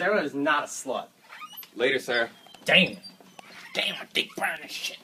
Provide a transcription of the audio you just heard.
Sarah is not a slut. Later, Sarah. Damn. Damn, my dick burning shit.